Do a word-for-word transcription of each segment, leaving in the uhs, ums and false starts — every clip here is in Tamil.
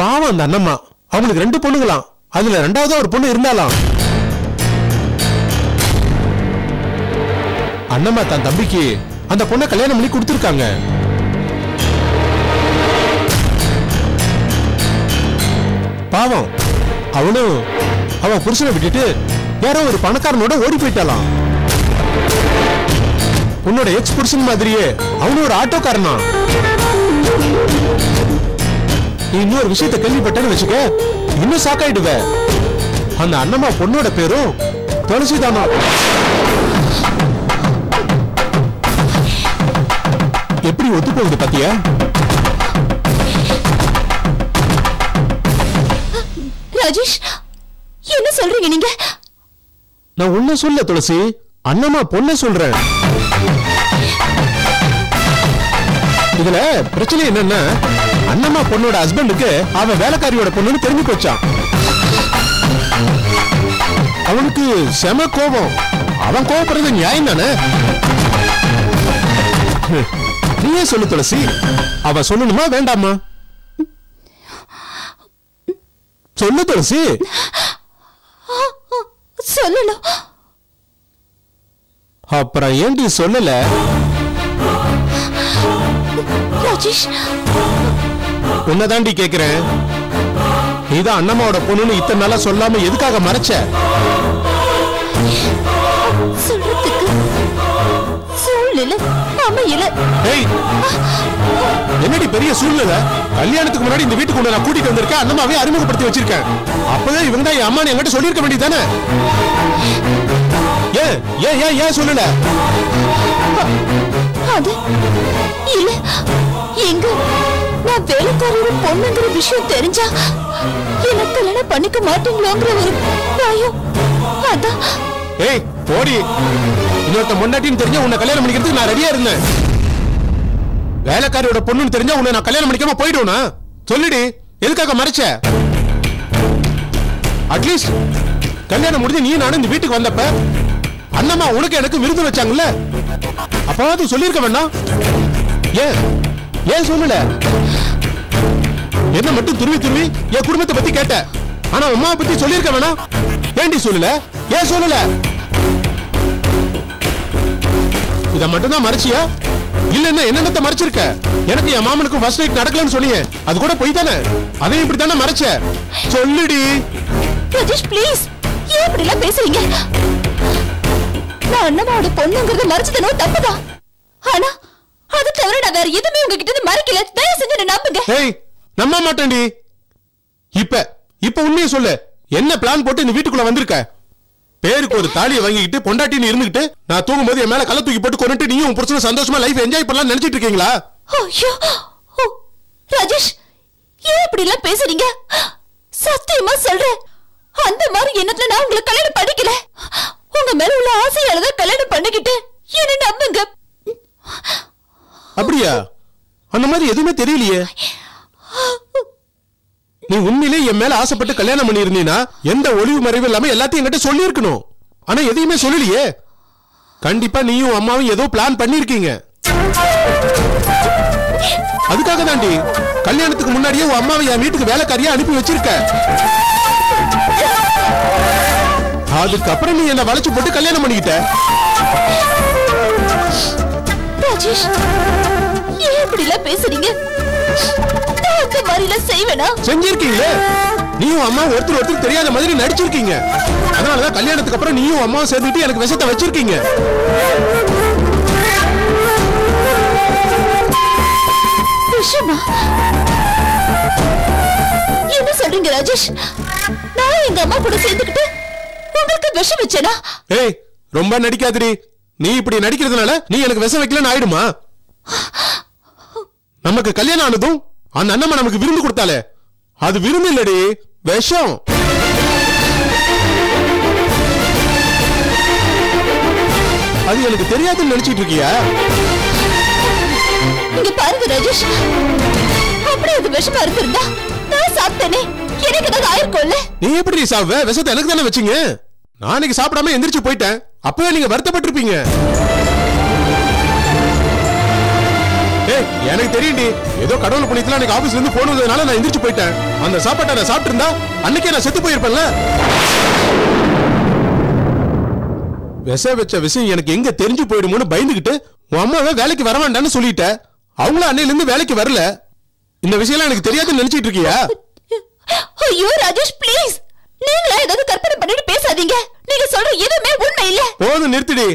பாவம் அந்த அண்ணம்மா, அவங்களுக்கு ரெண்டு பொண்ணுங்களாம். அதுல ரெண்டாவது ஒரு பொண்ணு இருந்தாலாம். அண்ணம்மா தன் தம்பிக்கு அந்த பொண்ணை கல்யாணம் பண்ணி கொடுத்துருக்காங்க. பாவம் அவனும் அவன் புருஷனை விட்டுட்டு யாரோ ஒரு பணக்காரனோட ஓடி போயிட்டாலாம். உன்னோட எக்ஸ் புருஷன் மாதிரியே அவனும் ஒரு ஆட்டோக்காரனா. நீ இன்னொரு விஷயத்த கேள்விப்பட்டேன்னு வச்சுக்க, இன்னும் சாக்காயிடுவ. அந்த அண்ணம்மா பொண்ணோட பேரும் துளசிதானா. எப்படி ஒத்து போகுது பாத்தியா? ராஜேஷ், என்ன சொல்றீங்க நீங்க? நான் உன்ன சொல்ல துளசி, அண்ணம்மா பொண்ண சொல்றேன். இதுல பிரச்சனை என்னன்னா, அண்ணம்மா பொண்ணோட ஹஸ்பண்டுக்கு அவன் வேலைக்காரியோட பொண்ணுன்னு தெரிஞ்சு போச்சான். அவனுக்கு செம கோபம். அவன் கோபப்படுறது நியாயம் தானே? நீயே சொல்லு துளசி, அவ சொல்லணுமா வேண்டாமா? சொல்லு துளசி. சொல்லணும். அப்புறம் ஏண்டி சொல்லல? ராஜேஷ், உன்னதாண்டி கேக்குறேன். நீதான் அண்ணம்மாவோட பொண்ணுன்னு இத்தனை நாளா சொல்லாம எதுக்காக மறைச்ச? என்னடி பெரிய சூழ்நிலை? கல்யாணத்துக்கு முன்னாடி இந்த வீட்டுக்கு நான் கூட்டிட்டு வந்திருக்கேன். அண்ணமாவே அறிமுகப்படுத்தி வச்சிருக்கேன். அப்பதான் இவங்க தான் என் அம்மான்னு என்கிட்ட சொல்லியிருக்க வேண்டியதானே? ஏன் ஏன் ஏன் ஏன் சொல்லல? நான் வேலைக்காரோட பொண்ணுங்கிற விஷயம் தெரிஞ்சா என்ன கல்யாணம் பண்ணிக்க மாட்டீங்களோங்கிற ஒரு பயம். அதான். ஏய் போடி, இன்னொருத்த முன்னாட்டின்னு தெரிஞ்சா உன்னை கல்யாணம் பண்ணிக்கிறதுக்கு நான் ரெடியா இருந்தேன். வேலைக்காரியோட பொண்ணுன்னு தெரிஞ்சா உன்னை நான் கல்யாணம் பண்ணிக்காம போயிடுவேனா? சொல்லிடு, எதுக்காக மறைச்ச? அட்லீஸ்ட் கல்யாணம் முடிஞ்சு நீ நானும் இந்த வீட்டுக்கு வந்தப்ப அண்ணம்மா உனக்கு எனக்கு விருந்து வச்சாங்கல்ல, அப்பாவது சொல்லியிருக்க வேண்டாம்? ஏன் ஏன் சொல்லல? என்ன மட்டும் துருவி துருவி என் குடும்பத்தை பத்தி கேட்ட, ஆனா அம்மாவை பத்தி சொல்லியிருக்க வேணாம்? ஏண்டி சொல்லல? ஏன் சொல்லல? இத மட்டும் தான் மறைச்சியா? இல்லன்னா என்னென்னத்தை மறைச்சிருக்க? எனக்கு என் மாமனுக்கும் ஃபர்ஸ்ட் நைட் நடக்கலன்னு சொன்னியே, அது கூட போய் தானே? அதையும் இப்படி தானே மறைச்ச? சொல்லுடி. ராஜேஷ் ப்ளீஸ், ஏன் இப்படி எல்லாம் பேசுறீங்க? நான் அண்ணமாவோட பொண்ணுங்கிறத மறைச்சதனோ தப்புதான். ஆனா அது தவிர நான் வேற எதுவுமே உங்ககிட்ட இருந்து மறைக்கல. தயவு செஞ்சு என்ன நம்புங்க. ஏய், நம்ப மாட்டேன்டி. இப்ப இப்ப உண்மையை சொல்லு. என்ன பிளான் போட்டு இந்த வீட்டுக்குள்ள வந்திருக்க? பேருக்கு ஒரு தாலியை வாங்கிக்கிட்டு பொண்டாட்டின்னு இருந்துகிட்டு நான் தூங்கும்போது என் மேல கள்ள தூக்கி போட்டு கொண்டுட்டு நீயும் உன் புருஷனும் சந்தோஷமா லைஃப் என்ஜாய் பண்ணலாம் நினைச்சிட்டு இருக்கீங்களா? ஐயோ ராஜேஷ், ஏன் இப்படி எல்லாம் பேசுறீங்க? சத்தியமா சொல்றேன், அந்த மாதிரி எண்ணத்துல நான் உங்களை கல்யாணம் படிக்கல. உங்க மேல உள்ள ஆசையாலதான் கல்யாணம் பண்ணிக்கிட்டு. என்ன நம்புங்க. அப்படியா? அந்த மாதிரி எதுவுமே தெரியலையே. நீ உண்மையிலே என் மேல ஆசைப்பட்டு கல்யாணம் பண்ணிருந்தீனா எந்த ஒளிவு மறைவு இல்லாம எல்லாத்தையும் என்கிட்ட சொல்லியிருக்கணும். ஆனா எதையுமே சொல்லலையே. கண்டிப்பா நீயும் அம்மாவும் ஏதோ பிளான் பண்ணிருக்கீங்க. அதுக்காக தாண்டி கல்யாணத்துக்கு முன்னாடியே உன் அம்மாவை என் வீட்டுக்கு வேலைக்காரியா அனுப்பி வச்சிருக்க. அதுக்கப்புறம் நீ என்ன வளைச்சு போட்டு கல்யாணம் பண்ணிக்கிட்ட. ராஜேஷ், ஏன் இப்படி எல்லாம் பேசுறீங்க? அந்த மாதிரில செய்வேனா? செஞ்சிருக்கீங்களே. நீயும் அம்மா ஒருத்தர் ஒருத்தர் தெரியாத மாதிரி நடிச்சிருக்கீங்க. அதனாலதான் கல்யாணத்துக்கு அப்புறம் நீயும் அம்மாவும் சேர்ந்துட்டு எனக்கு விஷத்தை வச்சிருக்கீங்க. விஷமா? என்ன சொல்றீங்க ராஜேஷ்? நான் எங்க அம்மா கூட சேர்ந்துக்கிட்டு உங்களுக்கு விஷம் வச்சேனா? ஏய், ரொம்ப நடிக்காதடி. நீ இப்படி நடிக்கிறதுனால நீ எனக்கு விஷம் வைக்கலன்னு ஆயிடுமா? நமக்கு கல்யாணம் ஆனதும் அந்த அண்ணம்மா நமக்கு விருந்து கொடுத்தாலே, அது விருந்து இல்லடி, விஷம். அது எனக்கு தெரியாதுன்னு நினைச்சிட்டு இருக்கியா? நீங்க பாருங்க ராஜேஷ், அப்படி அது விஷமா இருந்திருந்தா நான் சாப்பிட்டேனே. வரல இந்த விஷயலாம் எனக்கு தெரியாதுன்னு நினைச்சிட்டு இருக்கியா? ஐயோ ராஜேஷ் ப்ளீஸ் நீங்களே ஏதாவது கற்பனை பண்ணிட்டு பேசாதீங்க. நீங்க சொல்ற எதுமே உண்மை இல்ல. போதும் நிறுத்திடு.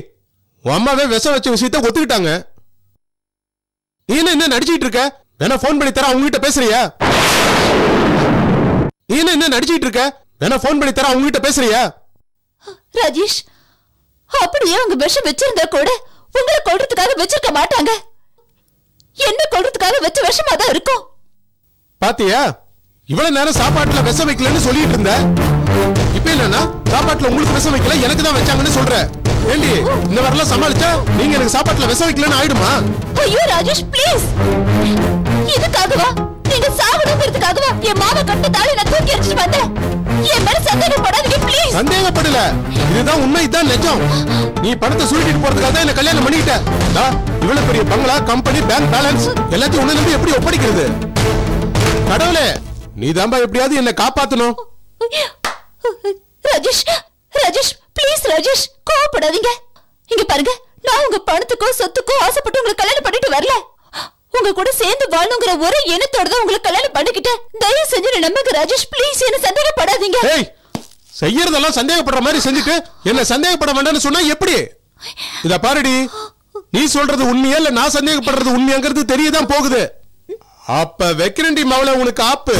உன் அம்மாவே விச வச்ச விஷயத்தை ஒத்துக்கிட்டாங்க. நீ என்ன நடிச்சிட்டு இருக்க? வேணா ஃபோன் பண்ணி தர அவங்க கிட்ட பேசுறியா? நீ என்ன நடிச்சிட்டு இருக்க? வேணா ஃபோன் பண்ணி தர அவங்க கிட்ட பேசுறியா? ராஜேஷ் அப்படியே உங்க விஷம் வெச்சிருந்தா கூட உங்களை கொல்றதுக்காக வெச்சிருக்க மாட்டாங்க. என்ன கொல்றதுக்காக வெச்ச விஷமா தான் இருக்கும். பாத்தியா இவ்வளவு நேரம் சாப்பாட்டுல விஷம் வைக்கலன்னு சொல்லிட்டு இருந்த இப்போ என்னன்னா சாப்பாட்டுல உங்களுக்கு விஷம் வைக்கல எனக்கு தான் வச்சாங்கன்னு சொல்ற. ஏண்டி இந்த வரலாம் சமாளிச்சா நீங்க எனக்கு சாப்பாட்டுல விஷம் வைக்கலன்னு ஆயிடுமா? ஐயோ ராஜேஷ் ப்ளீஸ் இதுக்காகவா நீங்க சாவணுங்கிறதுக்காகவா என் மாமா கட்ட தாலி நான் தூக்கி எறிஞ்சிட்டு வந்தேன். என் மேல சந்தேகப்படாதீங்க ப்ளீஸ். சந்தேகப்படல இதுதான் உண்மை இதுதான் நிஜம். நீ பணத்தை சுருட்டிட்டு போறதுக்காக தான் என்ன கல்யாணம் பண்ணிட்ட. இவ்வளவு பெரிய பங்களா கம்பெனி பேங்க் பேலன்ஸ் எல்லாத்தையும் உன்ன நம்பி எப்படி ஒப்படைக்கிறது? கடவுளே நீ தான்பா எப்படியாவது என்ன காப்பாத்தணும். ராஜேஷ் ராஜேஷ் ப்ளீஸ் ராஜேஷ் கோவப்படாதீங்க. இங்க பாருங்க நான் உங்க பணத்துக்கோ சொத்துக்கோ ஆசைப்பட்டு உங்களை கல்யாணம் பண்ணிட்டு வரல. உங்க கூட சேர்ந்து வாழணுங்கிற ஒரே எண்ணத்தோட தான் உங்களை கல்யாணம் பண்ணிக்கிட்டேன். தயவு செஞ்சு நம்புங்க ராஜேஷ் ப்ளீஸ் என்ன சந்தேகப்படாதீங்க. ஏய் செய்யறதெல்லாம் சந்தேகப்படுற மாதிரி செஞ்சுட்டு என்ன சந்தேகப்பட வேண்டாம்னு சொன்னா எப்படி? இத பாருடி நீ சொல்றது உண்மையா இல்ல நான் சந்தேகப்படுறது உண்மையாங்கிறது தெரியதான் போகுது. அப்ப வெக்கிரண்டி மவளை உனக்கு ஆப்பு.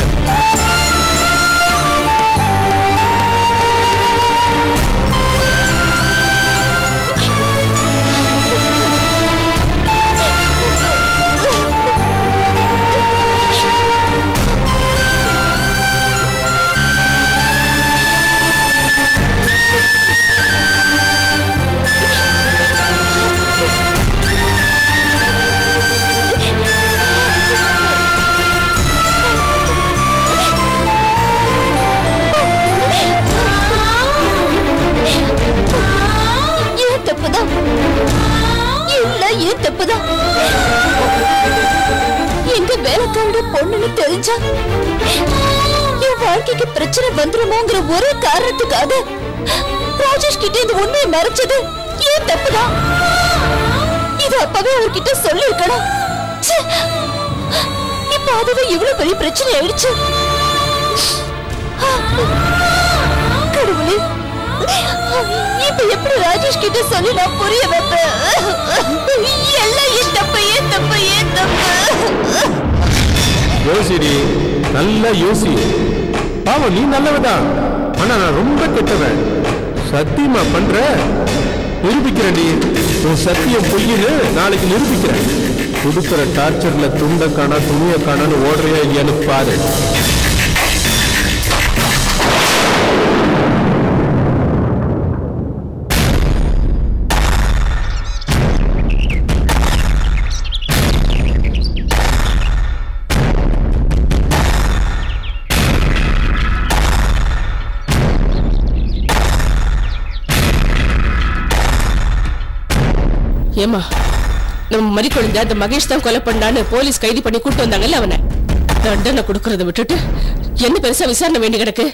பிரச்சனை வந்துருமோங்கிற ஒரே காரணத்துக்காக ராஜேஷ் கிட்ட இந்த உண்மையை மறைச்சது ஏன் தப்புதான்? இது அப்பவே அவர்கிட்ட சொல்லிருக்கணும். இப்ப அதுவே இவ்வளவு பெரிய பிரச்சனை ஆயிடுச்சு. கடவுளே இப்ப எப்படி ராஜேஷ் கிட்ட சொல்லி நான் புரிய வைப்பேன்? எல்லாம் ஏன் தப்பு ஏன் தப்பு ஏன் தப்பு? யோசிடி நல்லா யோசி. பாவம் நீ நல்லவதான் ஆனா நான் ரொம்ப கெட்டவன். சத்தியமா பண்ற நிரூபிக்கிறேன்டி. உன் சத்தியம் பொய்யின்னு நாளைக்கு நிரூபிக்கிறேன். கொடுக்குற டார்ச்சர்ல துண்டை காணா துணியை காணான்னு ஓடுறியா இல்லையான்னு பாரு. ஏமா நம்ம மரி குழந்தை அந்த மகேஷ் தான் கொலை பண்ணான்னு போலீஸ் கைது பண்ணி கூட்டு வந்தாங்கல்ல அவனை தண்டனை கொடுக்கறத விட்டுட்டு என்ன பெருசா விசாரணை வேண்டி கிடக்கு?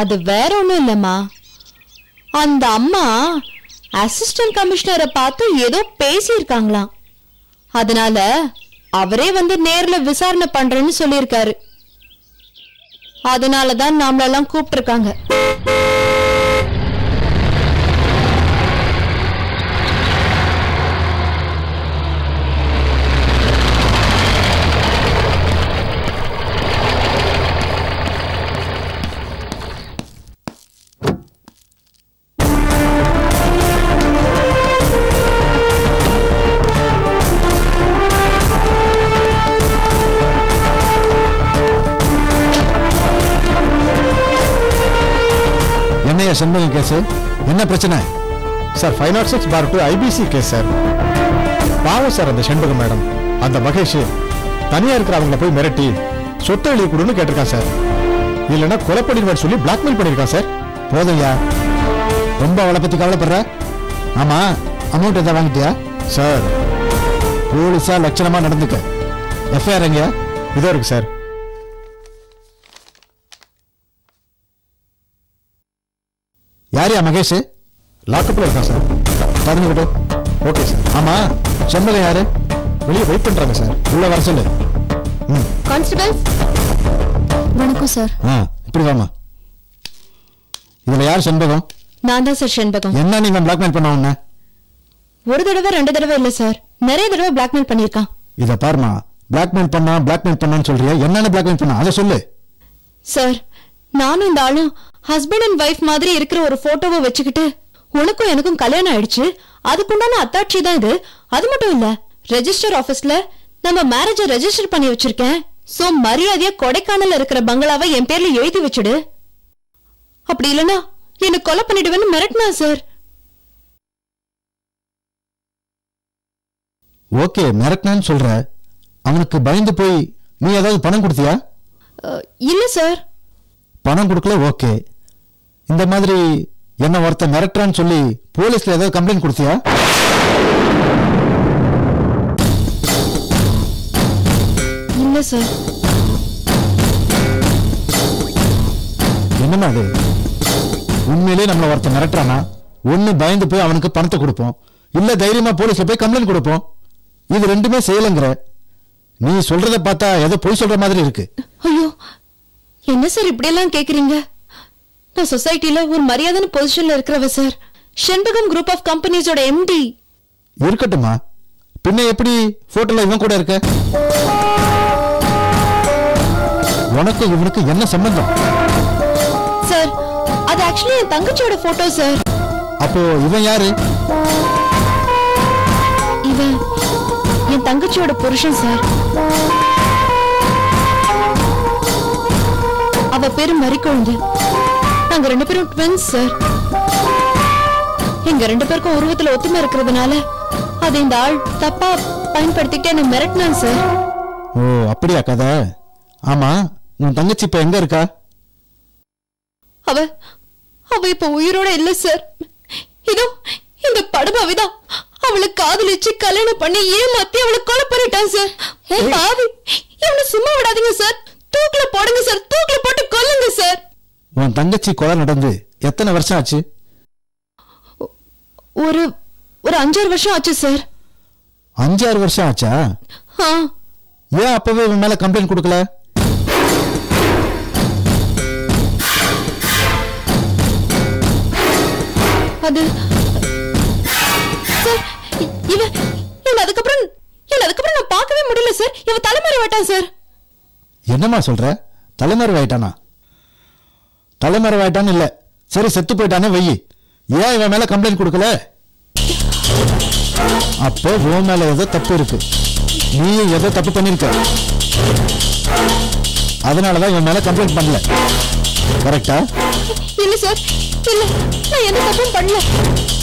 அது வேற ஒண்ணும் இல்லம்மா. அந்த அம்மா அசிஸ்டன்ட் கமிஷனரை பார்த்து ஏதோ பேசியிருக்காங்களாம். அதனால அவரே வந்து நேர்ல விசாரணை பண்றேன்னு சொல்லியிருக்காரு. அதனாலதான் நாமளெல்லாம் கூப்பிட்டுருக்காங்க. சண்முகம் கேஸ் என்ன பிரச்சனை sir? Five naught six bar two IPC case sir. பாவம் சார் அந்த சண்முகம் மேடம் அந்த மகேஷ் தனியா இருக்கிற அவங்கள போய் மிரட்டி சொத்தை எழுதி கொடுன்னு கேட்டிருக்கான் சார். இல்லனா கொலை பண்ணிடுவான்னு சொல்லி blackmail பண்ணிருக்கான் சார். போதையா ரொம்ப அவளை பத்தி கவலைப்படுற? ஆமா அமௌண்ட் எதாவது வாங்கிட்டியா? சார் போலீஸா லட்சணமா நடந்துக்க. எஃப்ஐஆர் எங்க? இதோ இருக்கு சார். யாரியா மகேஷ்? லாக்கப்ல இருக்கான் சார். தரணுகிட்ட. Okay sir. ஆமா செம்மல யாரு? வெளியே வெயிட் பண்றாங்க சார். உள்ள வர சொல்லு. கான்ஸ்டபிள் வணக்கம் சார். ஆ இப்படி வாமா. இவன் யார் செண்பகம்? நான் தான் சார் செண்பகம். என்ன நீங்க பிளாக்மெயில் பண்ண உடனே? ஒரு தடவை ரெண்டு தடவை இல்ல சார், நிறைய தடவை பிளாக்மெயில் பண்ணிருக்கான். இத பாருமா, பிளாக்மெயில் பண்ணா பிளாக்மெயில் பண்ணான்னு சொல்றியா? என்னன்னு பிளாக்மெயில் பண்ணா அத சொல்லு. சார் நானும் இந்த ஆளும் ஹஸ்பண்ட் அண்ட் வைஃப் மாதிரி இருக்கிற ஒரு போட்டோவை வச்சுக்கிட்டு உனக்கும் எனக்கும் கல்யாணம் ஆயிடுச்சு, அதுக்குண்டான அத்தாட்சி தான் இது. அது மட்டும் இல்ல, ரெஜிஸ்டர் ஆபீஸ்ல நம்ம மேரேஜ ரெஜிஸ்டர் பண்ணி வச்சிருக்கேன், சோ மரியாதையா கொடைக்கானல் இருக்கிற பங்களாவை என் பேர்ல எழுதி வச்சுடு, அப்படி இல்லனா என்ன கொலை பண்ணிடுவேன்னு மிரட்டனா சார். ஓகே மிரட்டனான்னு சொல்ற, அவனுக்கு பயந்து போய் நீ ஏதாவது பணம் கொடுத்தியா? இல்ல சார் பணம் கொடுக்கல. ஓகே இந்த மாதிரி என்ன ஒருத்த மிரட்டறான்னு சொல்லி போலீஸ்ல ஏதாவது கம்ப்ளைண்ட் கொடுத்தியா? இல்ல சார். என்னமா அது? உண்மையிலே நம்மள ஒருத்த மிரட்டுறானா ஒன்னு பயந்து போய் அவனுக்கு பணத்தை கொடுப்போம், இல்ல தைரியமா போலீஸ்ல போய் கம்ப்ளைண்ட் கொடுப்போம். இது ரெண்டுமே செய்யலங்கிற. நீ சொல்றத பார்த்தா ஏதோ பொய் சொல்ற மாதிரி இருக்கு. ஐயோ என்ன சார் இப்படி எல்லாம் கேக்குறீங்க? நான் சொசைட்டில ஒரு மரியாதையான பொசிஷன்ல இருக்கிறவ சார். செண்பகம் குரூப் ஆஃப் கம்பெனிஸோட எம்டி. இருக்கட்டுமா, பின்ன எப்படி போட்டோல இவன் கூட இருக்க? உனக்கு இவனுக்கு என்ன சம்பந்தம்? சார் அது ஆக்சுவலி என் தங்கச்சியோட போட்டோ சார். அப்போ இவன் யாரு? இவன் என் தங்கச்சியோட புருஷன் சார். அவ பேரு மரிக்குழந்தை. நாங்க ரெண்டு பேரும் ட்வின்ஸ் சார். எங்க ரெண்டு பேருக்கும் உருவத்துல ஒத்துமை இருக்கிறதுனால அது இந்த ஆள் தப்பா பயன்படுத்திட்டு என்ன மிரட்டினான் சார். ஓ அப்படியா கதை? ஆமா உன் தங்கச்சி இப்ப எங்க இருக்கா? அவ அவ இப்ப உயிரோட இல்ல சார். இதோ இந்த படுபாவிதான் அவளை காதலிச்சு கல்யாணம் பண்ணி ஏமாத்தி அவளை கொலை பண்ணிட்டான் சார். பாவி, இவனை சும்மா விடாதீங்க சார், தூக்குல போடுங்க சார், தூக்குல போட்டு கொல்லுங்க சார். உன் தங்கச்சி கொலை நடந்து எத்தனை வருஷம் ஆச்சு? ஒரு ஒரு அஞ்சாறு வருஷம் ஆச்சு சார். அஞ்சாறு வருஷம் ஆச்சா? ஏன் அப்பவே இவன் மேல கம்ப்ளைண்ட் கொடுக்கல? அது சார் இவ இவ அதுக்கப்புறம் இல்ல அதுக்கப்புறம் நான் பார்க்கவே முடியல சார். இவ தலைமாரி ஆயிட்டான் சார். என்னம்மா சொல்ற? தலைமாரி ஆயிட்டானா? தலைமாரி ஆயிட்டான்னு இல்ல, சரி செத்து போயிட்டானே வை, ஏன் இவன் மேல கம்ப்ளைண்ட் கொடுக்கல? அப்போ இவன் மேல ஏதோ தப்பு இருக்கு, நீ ஏதோ தப்பு பண்ணிருக்க, அதனாலதான் இவன் மேல கம்ப்ளைண்ட் பண்ணல, கரெக்டா? இல்ல சார் இல்ல, நான் எந்த தப்பும் பண்ணல.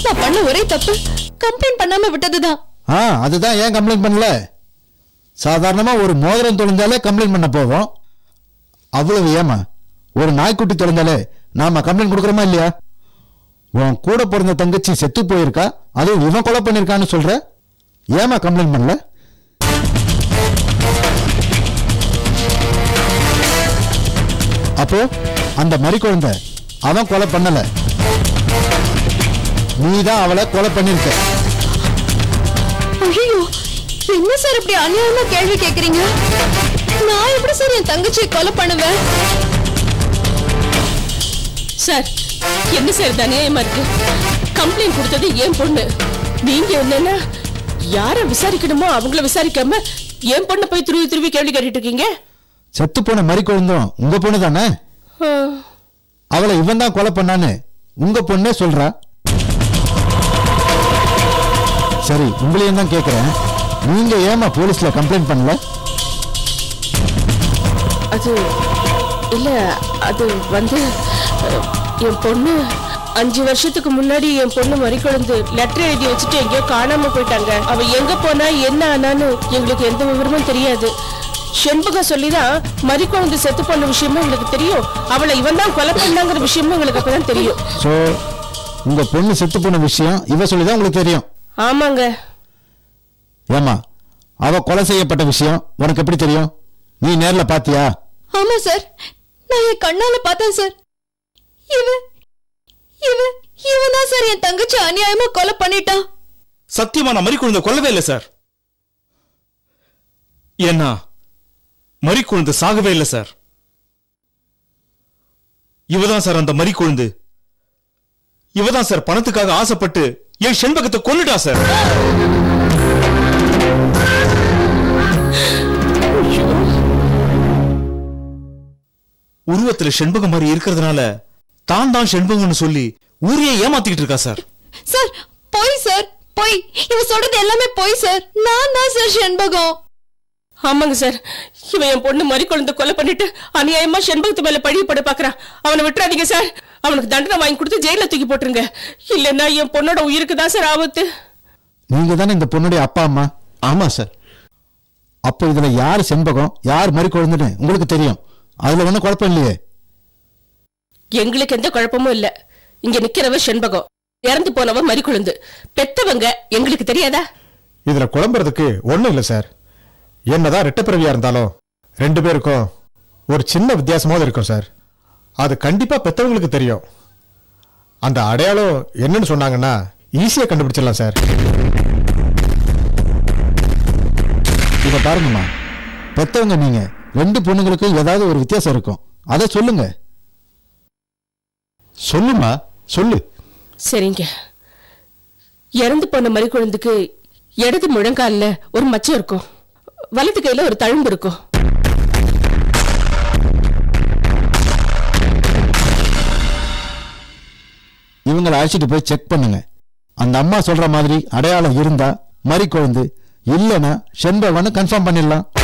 நான் பண்ண ஒரே தப்பு கம்ப்ளைண்ட் பண்ணாம விட்டதுதான். ஆ அதுதான் ஏன் கம்ப்ளைண்ட் பண்ணல? சாதாரணமா ஒரு மோதிரம் தொலைஞ்சாலே கம்ப்ளைண்ட் பண்ண போவோம், அவ்வளவு ஏமா? ஒரு நாய்க்குட்டி தொலைஞ்சாலே நாம கம்ப்ளைண்ட் கொடுக்குறோமா இல்லையா? உன் கூட பிறந்த தங்கச்சி செத்து போயிருக்கா, அதுவும் இவன் கொலை பண்ணிருக்கான்னு சொல்ற, ஏமா கம்ப்ளைண்ட் பண்ணல? அப்போ அந்த மரிக்குழந்தை அவன் கொலை பண்ணல, நீதான் அவளை கொலை பண்ணிருக்க. ஐயோ என்ன சார் இப்படி அநியாயமா கேள்வி கேக்குறீங்க? நான் எப்படி சார் என் தங்கச்சியை கொலை பண்ணுவேன்? சார் என்ன சார் இது அநியாயமா இருக்கு? கம்ப்ளைண்ட் கொடுத்தது ஏன் பொண்ணு, நீங்க என்னன்னா யார விசாரிக்கணுமோ அவங்கள விசாரிக்காம ஏன் பொண்ணு போய் திருவி திருவி கேள்வி கேட்டுட்டு இருக்கீங்க? செத்து போன மரிக்குழந்தும் உங்க பொண்ணு தானே, அவளை இவன் தான் கொலை பண்ணான்னு உங்க பொண்ணே சொல்றா. சரி உங்களையும் தான் கேக்குறேன், நீங்க ஏமா போலீஸ்ல கம்ப்ளைண்ட் பண்ணல? அது இல்ல அது வந்து என் பொண்ணு அஞ்சு வருஷத்துக்கு முன்னாடி என் பொண்ணு மரிக்குழந்து லெட்டர் எழுதி வச்சுட்டு எங்கேயோ காணாம போயிட்டாங்க. அவ எங்க போனா என்ன ஆனான்னு எங்களுக்கு எந்த விவரமும் தெரியாது. செண்பகம் சொல்லிதான் மரிக்குழந்தை செத்து போன விஷயமே உங்களுக்கு தெரியும். அவளை இவன் தான் கொலை பண்ணாங்கற விஷயமே உங்களுக்கு அப்பதான் தெரியும். சோ உங்க பொண்ணு செத்து போன விஷயம் இவ சொல்லி தான் உங்களுக்கு தெரியும். ஆமாங்க. ஏமா அவ கொலை செய்யப்பட்ட விஷயம் உங்களுக்கு எப்படி தெரியும்? நீ நேர்ல பாத்தியா? ஆமா சார். நான் கண்ணால பார்த்தேன் சார். இவ இவ இவனா சார் என் தங்கச்சி அநியாயமா கொலை பண்ணிட்டா. சத்தியமா நான் மரிக்குழந்தை கொல்லவே இல்ல சார். ஏன்னா मरी कुंद सागवे इल्ल सर इवदान सर अंद मरी कुंद इवदान सर पणत्तुक्काग आसैपट्टु ए शेंबगत्तै कोल्लिटा सर उरुवत्तुल शेंबगम मारी इरुक्किरदनाल तान तान शेंबगम्नु सोल्लि ऊरिये एमात्तिट्टु इरुक्का सर सर पोई सर पोई इव सोल्रदु एल्लामे पोई सर नान नान सर शेंबगम ஆமாங்க சார் இவன் என் பொண்ணு மரிக்குழந்தை கொலை பண்ணிட்டு அநியாயமா செண்பகத்து மேல பழிய போட பார்க்கறான். அவனை விட்டுறாதீங்க சார். அவனுக்கு தண்டனை வாங்கி கொடுத்து ஜெயில தூக்கி போட்டுருங்க. இல்லன்னா என் பொண்ணோட உயிருக்கு தான் சார் ஆபத்து. நீங்க தான இந்த பொண்ணுடைய அப்பா அம்மா? ஆமா சார். அப்போ இதுல யார் செண்பகம் யார் மரிக்குழந்தைன்னு உங்களுக்கு தெரியும். அதுல ஒண்ணு குழப்பம் இல்லையே. எங்களுக்கு எந்த குழப்பமும் இல்ல. இங்க நிக்கிறவ செண்பகம், இறந்து போனவ மரிக்குழந்தை, பெத்தவங்க உங்களுக்கு தெரியாதா? இதுல குழம்புறதுக்கு ஒண்ணும் இல்ல சார். என்னதான் ரெட்ட பிறவியா இருந்தாலும் ரெண்டு பேருக்கும் ஒரு சின்ன வித்தியாசமாவது இருக்கும் சார். அது கண்டிப்பா பெற்றவங்களுக்கு தெரியும். அந்த அடையாளம் என்னன்னு சொன்னாங்கன்னா ஈஸியா கண்டுபிடிச்சிடலாம் சார். இத பாருங்கம்மா, பெற்றவங்க நீங்க, ரெண்டு பொண்ணுங்களுக்கும் ஏதாவது ஒரு வித்தியாசம் இருக்கும். அதை சொல்லுங்க. சொல்லுமா சொல்லு. சரிங்க. இறந்து போன மரிக்குழந்தைக்கு இடது முழங்கால்ல ஒரு மச்சம் இருக்கும். வலது கையில ஒரு தழும்பு இருக்கும். இவங்களை அழைச்சிட்டு போய் செக் பண்ணுங்க. அந்த அம்மா சொல்ற மாதிரி அடையாளம் இருந்தா மரிக்குழந்தை, இல்லைன்னா செண்பகம்னு கன்ஃபார்ம் பண்ணிடலாம்.